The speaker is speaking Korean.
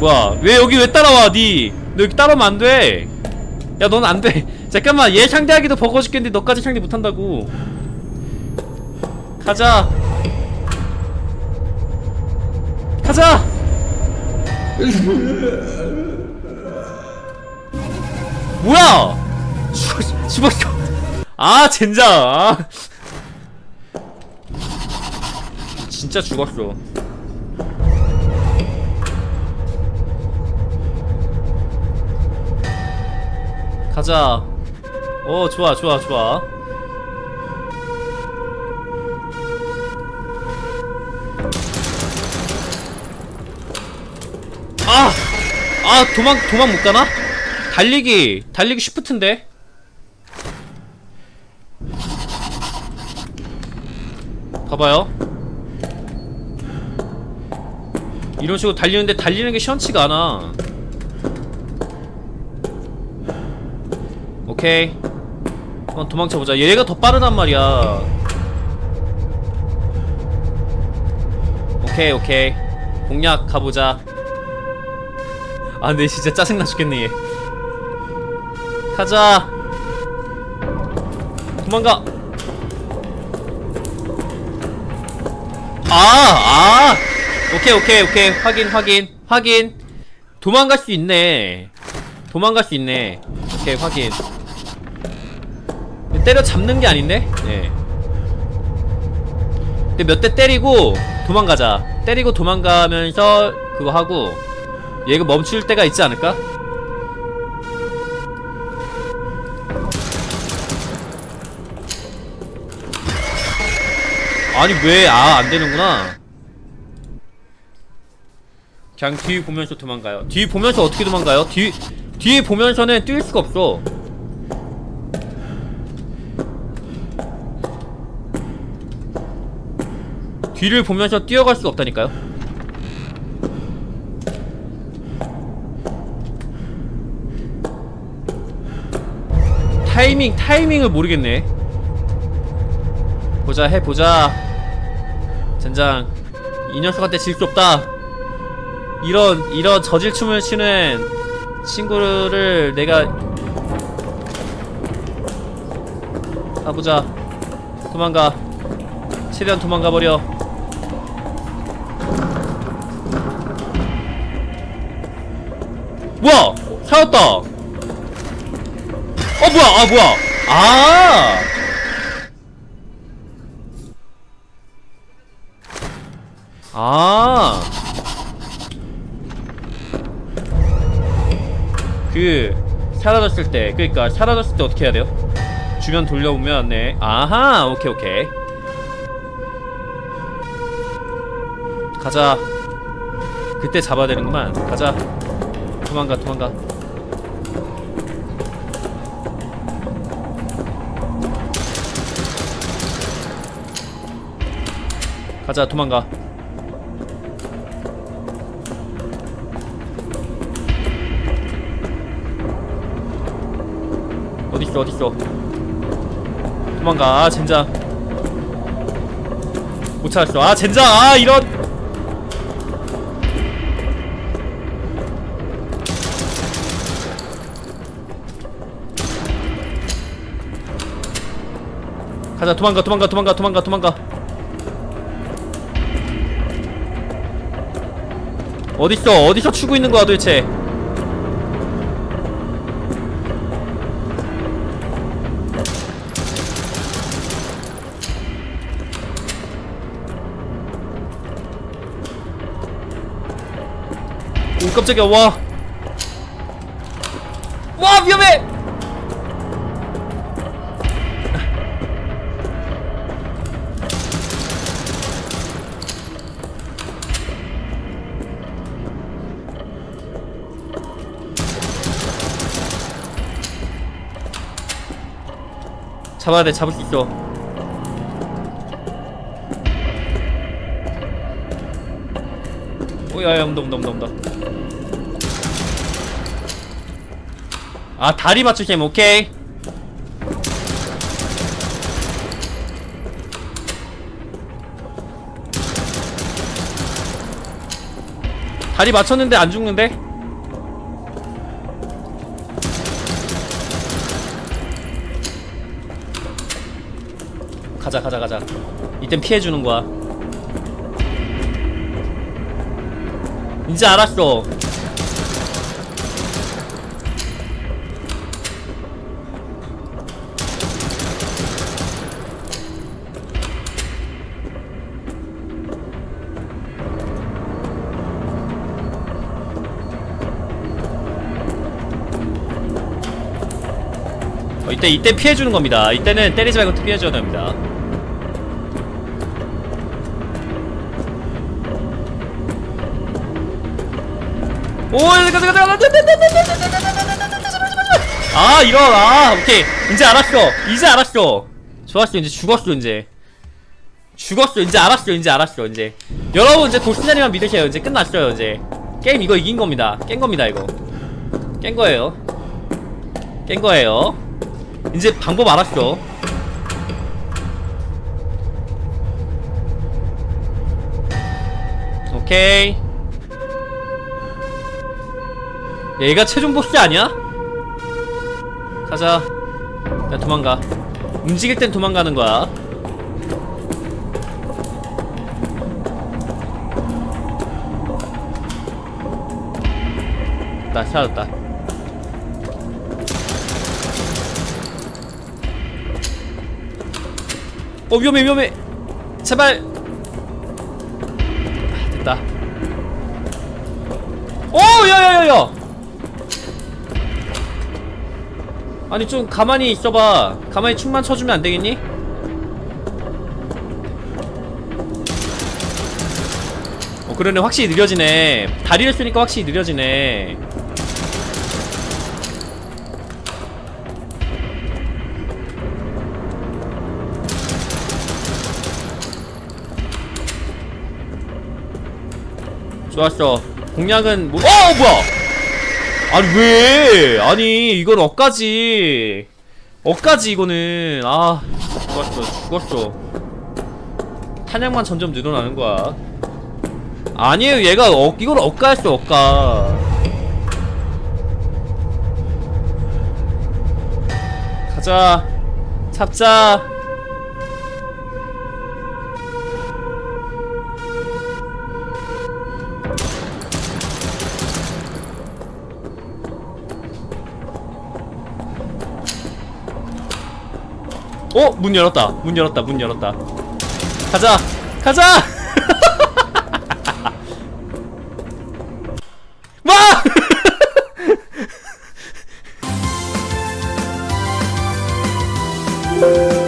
뭐야, 왜 여기 왜 따라와 니? 너 여기 따라오면 안 돼. 야 넌 안 돼. 잠깐만, 얘 상대하기도 버거워 죽겠는데 너까지 상대 못한다고. 가자 가자. 뭐야! 죽었어. 아 젠장. 아. 진짜 죽었어. 가자. 어 좋아 좋아 좋아. 아! 아 도망 못가나? 달리기 쉬프트인데? 봐봐요, 이런식으로 달리는데 달리는게 시원치가 않아. 오케이 한번 도망쳐보자. 얘가 더 빠르단 말이야. 오케이 오케이 공략 가보자. 아 근데 진짜 짜증나 죽겠네 얘. 가자 도망가. 아! 아! 오케이 오케이 오케이 확인. 도망갈 수 있네. 오케이 확인. 때려잡는게 아닌데? 네. 근데 몇 대 때리고 도망가자. 때리고 도망가면서 그거 하고 얘가 멈출 때가 있지 않을까? 아니 왜, 아 안되는구나. 그냥 뒤 보면서 도망가요. 뒤 보면서 어떻게 도망가요? 뒤에 보면서는 뛸 수가 없어. 뒤를 보면서 뛰어갈 수가 없다니까요. 타이밍을 모르겠네. 보자 해보자. 젠장 이 녀석한테 질 수 없다. 이런 저질춤을 추는 친구를 내가. 가보자. 도망가. 최대한 도망가버려. 뭐야 살았다. 어 뭐야, 아 뭐야, 아 그 사라졌을 때, 그러니까 사라졌을 때 어떻게 해야 돼요? 주변 돌려보면 네. 아하 오케이 오케이 가자. 그때 잡아야 되는구만. 가자 도망가 가자 도망가. 어딨어 도망가. 아 젠장 못 찾았어. 아 젠장. 아 이런. 가자 도망가. 어딨어 치고 있는 거야 도대체. 오 깜짝이야. 와 위험해. 잡아야 돼. 잡을 수 있어. 오야야 온다. 아 다리 맞추셈. 오케이 다리 맞췄는데 안 죽는데? 가자 가자 가자. 이땐 피해주는 거야. 이제 알았어. 이때 피해주는 겁니다. 이때는 때리지 말고 피해줘야 됩니다. 오, 아, 이런, 아, 오케이. 이제 알았어. 이제 알았어. 좋았어. 이제 죽었어. 이제 죽었어. 이제 알았어. 이제 알았어. 이제 여러분 이제 도시자리만 믿으세요. 이제 끝났어요. 이제 게임 이거 이긴 겁니다. 깬 겁니다. 이거 깬 거예요. 깬 거예요. 이제 방법 알았어. 오케이. 얘가 최종 보스 아니야? 가자. 야, 도망가. 움직일 땐 도망가는 거야. 나 사라졌다. 어, 위험해 위험해. 제발. 아, 됐다. 오, 야야야야. 아니 좀 가만히 있어봐. 가만히 춤만 춰주면 안 되겠니? 어, 그러네. 확실히 느려지네. 다리를 쓰니까 확실히 느려지네. 좋았어. 공략은 뭐... 어! 뭐야! 아니 왜! 아니 이건 억까지 억까지 이거는. 아... 죽었어 죽었어. 탄약만 점점 늘어나는 거야. 아니에요. 얘가 이걸 억까였어. 억까. 가자. 잡자. 어? 문 열었다. 문 열었다. 문 열었다. 가자! 가자! 와!